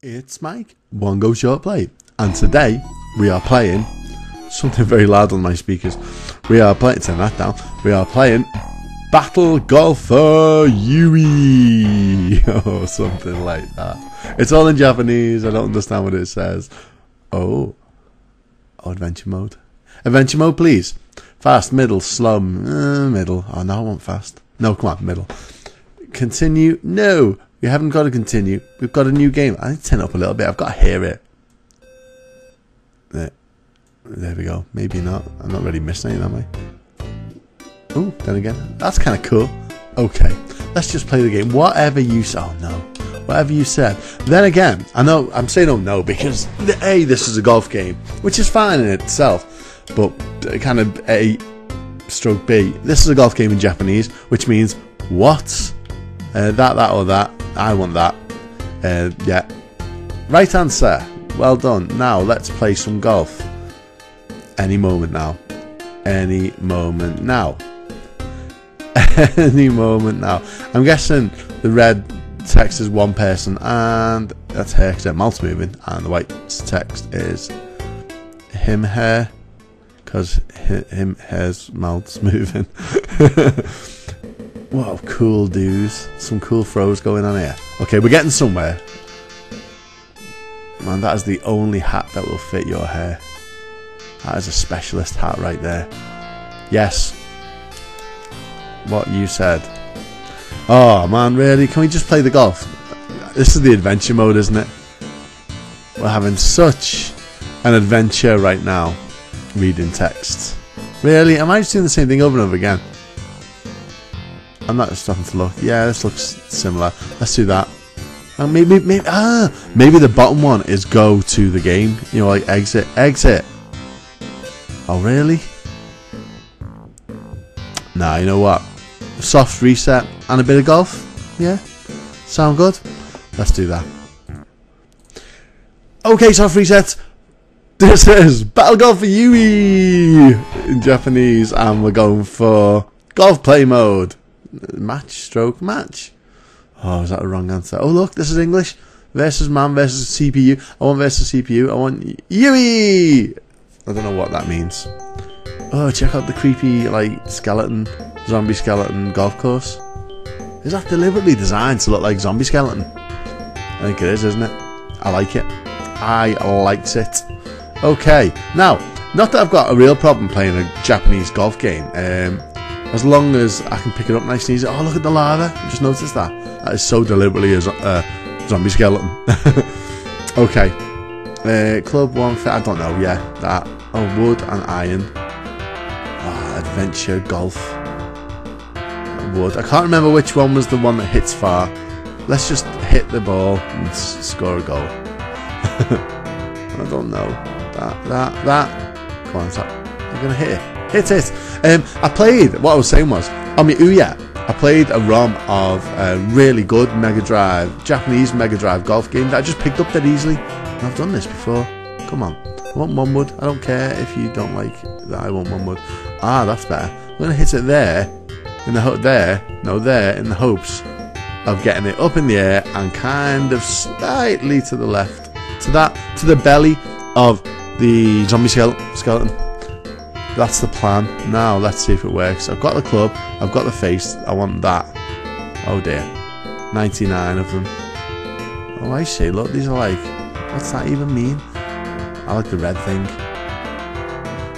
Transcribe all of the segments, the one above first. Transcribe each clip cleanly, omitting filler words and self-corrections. It's Mike, One Go Short Play, and today we are playing something very loud on my speakers. We are playing, turn that down, we are playing Battle Golfer Yui, or something like that. It's all in Japanese, I don't understand what it says. Oh, adventure mode. Adventure mode, please. Fast, middle, slow, middle. Oh, no, I want fast. No, come on, middle. Continue, no. We haven't got to continue. We've got a new game. I need to turn it up a little bit. I've got to hear it. There we go. Maybe not. I'm not really missing it, am I? Oh, then again. That's kind of cool. Okay. Let's just play the game. Whatever you said. Oh, no. Whatever you said. Then again, I know I'm saying oh no because, A, this is a golf game, which is fine in itself. But kind of A stroke B. This is a golf game in Japanese, which means what? That, or that. I want that. Yeah. Right answer. Well done. Now, let's play some golf. Any moment now. Any moment now. Any moment now. I'm guessing the red text is one person, and that's her, because her mouth's moving, and the white text is him, her, because him, her's mouth's moving. Wow, cool dudes. Some cool throws going on here. Okay, we're getting somewhere. Man, that is the only hat that will fit your hair. That is a specialist hat right there. Yes. What you said. Oh, man, really? Can we just play the golf? This is the adventure mode, isn't it? We're having such an adventure right now. Reading text. Really? Am I just doing the same thing over and over again? I'm not starting to look. Yeah, this looks similar. Let's do that. And maybe the bottom one is go to the game. You know, like exit, exit. Oh, really? Nah, you know what? Soft reset and a bit of golf. Yeah, sound good. Let's do that. Okay, soft reset. This is Battle Golfer Yui in Japanese, and we're going for golf play mode. Match, stroke, match. Oh, is that a wrong answer? Oh, look, this is English. Versus man versus CPU. I want versus CPU. I want Yui. I don't know what that means. Oh, check out the creepy, like, skeleton, zombie skeleton golf course. Is that deliberately designed to look like zombie skeleton? I think it is, isn't it? I like it. I liked it. Okay, now, not that I've got a real problem playing a Japanese golf game. As long as I can pick it up nice and easy. Oh, look at the lava. I just noticed that. That is so deliberately a zombie skeleton. Okay. Club one, I don't know. Yeah, that. Oh, wood and iron. Ah, adventure, golf. Wood. I can't remember which one was the one that hits far. Let's just hit the ball and score a goal. I don't know. That. Come on, stop. I'm going to hit it. Hit it! I played, what I was saying was, on my Ouya, I played a ROM of a really good Mega Drive, Japanese Mega Drive golf game that I just picked up that easily. And I've done this before. Come on. I want one wood. I don't care if you don't like that. I want one wood. Ah, that's better. I'm going to hit it there, in the there, in the hopes of getting it up in the air and kind of slightly to the left. To that, to the belly of the zombie skeleton. That's the plan. Now let's see if it works. I've got the club, I've got the face, I want that. Oh dear. 99 of them. Oh, I see, look, these are like, what's that even mean? I like the red thing.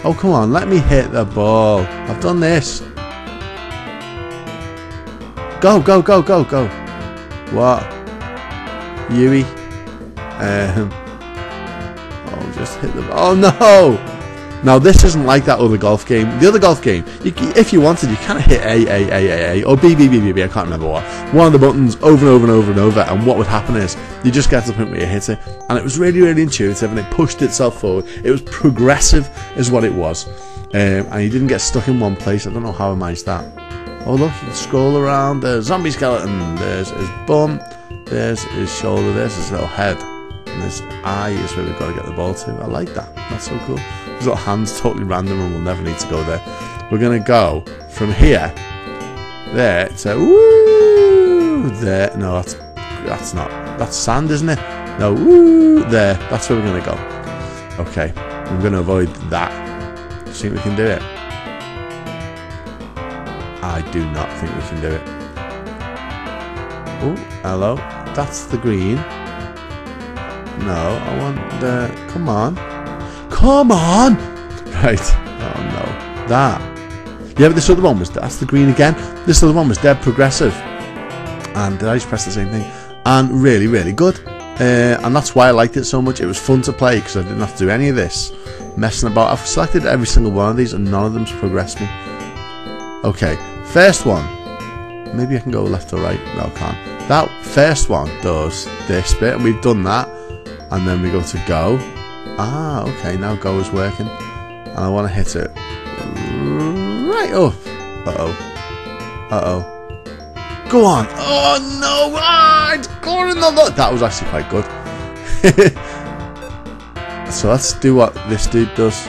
Oh, come on, let me hit the ball. I've done this. Go, go, go, go, go. What? Yui. Oh, just hit the ball. Oh no! Now this isn't like that other golf game. The other golf game, if you wanted, you kind of hit A or B, B, B, B, B, I can't remember what. One of the buttons over and over and over and over, and what would happen is you just get to the point where you hit it, and it was really, really intuitive, and it pushed itself forward. It was progressive, is what it was, and you didn't get stuck in one place. I don't know how I managed that. Oh look, you can scroll around. There's zombie skeleton. There's his bum. There's his shoulder. There's his little head. And his eye is where we've got to get the ball to. I like that. That's so cool. His little hand's totally random and we'll never need to go there. We're going to go from here, there, to, woo, there. No, that's not. That's sand, isn't it? No, woo, there. That's where we're going to go. Okay, I'm going to avoid that. See if we can do it. I do not think we can do it. Oh, hello. That's the green. No, I want the... Come on. Come on! Right. Oh, no. That. Yeah, but this other one was... That's the green again. This other one was dead progressive. And did I just press the same thing? And really, really good. And that's why I liked it so much. It was fun to play because I didn't have to do any of this messing about. I've selected every single one of these and none of them's progressed me. Okay, first one. Maybe I can go left or right. No, I can't. That first one does this bit, and we've done that. And then we go to go. Ah, okay, now go is working. And I want to hit it right up. Uh-oh. Uh-oh. Go on! Oh no! Ah, it's going in the look. That was actually quite good. So let's do what this dude does.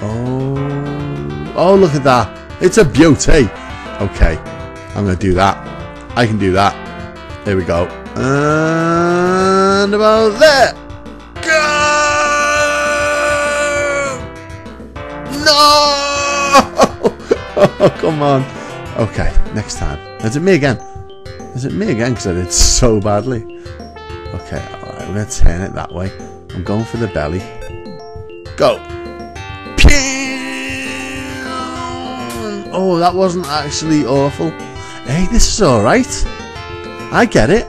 Oh, oh! Look at that! It's a beauty. Okay, I'm gonna do that. I can do that. Here we go. And about there. Go! No! Oh, come on. Okay, next time. Is it me again? Is it me again? Because I did so badly. Okay, alright, we're going to turn it that way. I'm going for the belly. Go! Oh, that wasn't actually awful. Hey, this is alright. I get it.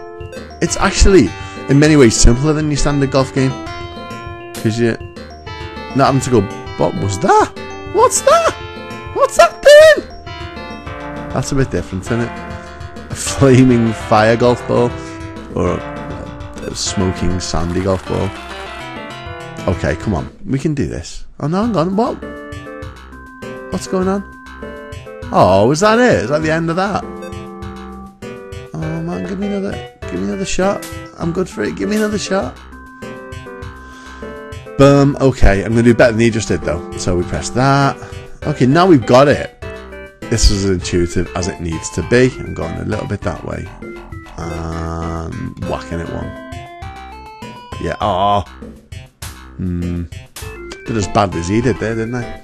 It's actually, in many ways, simpler than your standard golf game. Because you're not having to go, what was that? What's that? What's that doing? That's a bit different, isn't it? A flaming fire golf ball or a smoking sandy golf ball. Okay, come on. We can do this. Oh no, hang on. What? What's going on? Oh, is that it? Is that the end of that? Oh man, give me another shot. I'm good for it. Give me another shot. Boom. Okay, I'm going to do better than he just did though. So we press that. Okay, now we've got it. This is as intuitive as it needs to be. I'm going a little bit that way. And whacking it one. Yeah, aww. Did as badly as he did there, didn't I?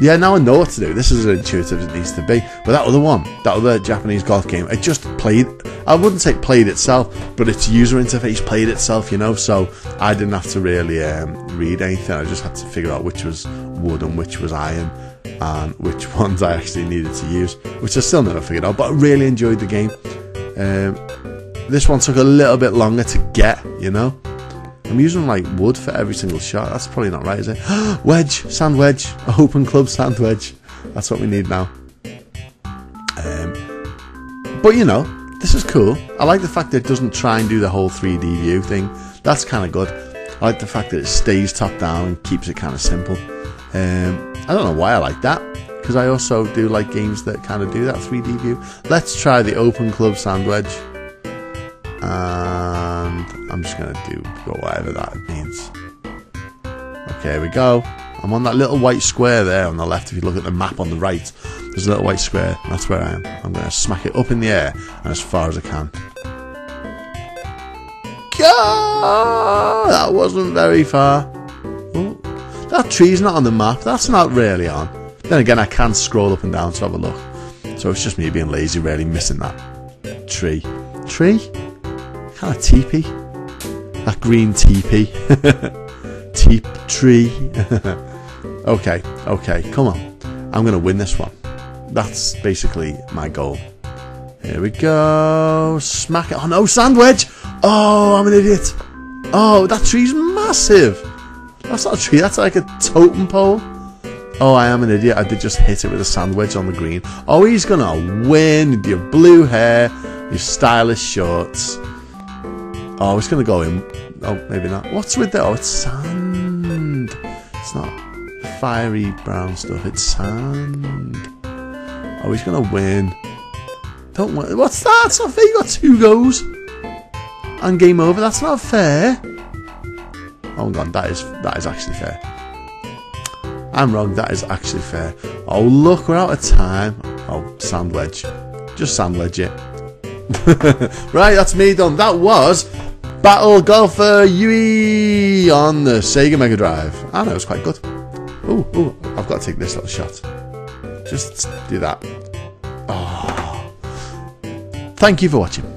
Yeah, now I know what to do. This is as intuitive as it needs to be. But that other one, that other Japanese golf game, it just played, I wouldn't say played itself, but its user interface played itself, you know, so I didn't have to really read anything. I just had to figure out which was wood and which was iron. And which ones I actually needed to use, which I still never figured out, but I really enjoyed the game. This one took a little bit longer to get, you know. I'm using like wood for every single shot. That's probably not right, is it? Wedge, sand wedge, open club sand wedge. That's what we need now. But you know, this is cool. I like the fact that it doesn't try and do the whole 3D view thing. That's kind of good. I like the fact that it stays top down and keeps it kind of simple. I don't know why I like that, because I also do like games that kind of do that 3D view. Let's try the open club sand wedge, and I'm just going to do whatever that means. Okay, here we go. I'm on that little white square there on the left. If you look at the map on the right, there's a little white square. That's where I am. I'm going to smack it up in the air and as far as I can. Go! That wasn't very far. Ooh. That tree's not on the map, that's not really on. Then again, I can scroll up and down to have a look. So it's just me being lazy, really, missing that tree. Tree? Kind of teepee. That green teepee. Teep tree. Okay, okay, come on. I'm going to win this one. That's basically my goal. Here we go. Smack it. Oh no, sand wedge! Oh, I'm an idiot. Oh, that tree's massive. That's not a tree, that's like a totem pole. Oh, I am an idiot. I did just hit it with a sand wedge on the green. Oh, he's gonna win with your blue hair, your stylish shorts. Oh, it's gonna go in. Oh, maybe not. What's with that? Oh, it's sand. It's not fiery brown stuff, it's sand. Oh, he's gonna win. Don't win. What's that? That's not fair. You got 2 goes. And game over. That's not fair. Oh god, that is actually fair. I'm wrong, that is actually fair. Oh look, we're out of time. Oh, sand wedge. Just sand wedge it. Right, that's me done. That was Battle Golfer Yui on the Sega Mega Drive. I know, it's quite good. Ooh, ooh, I've got to take this little shot. Just do that. Oh. Thank you for watching.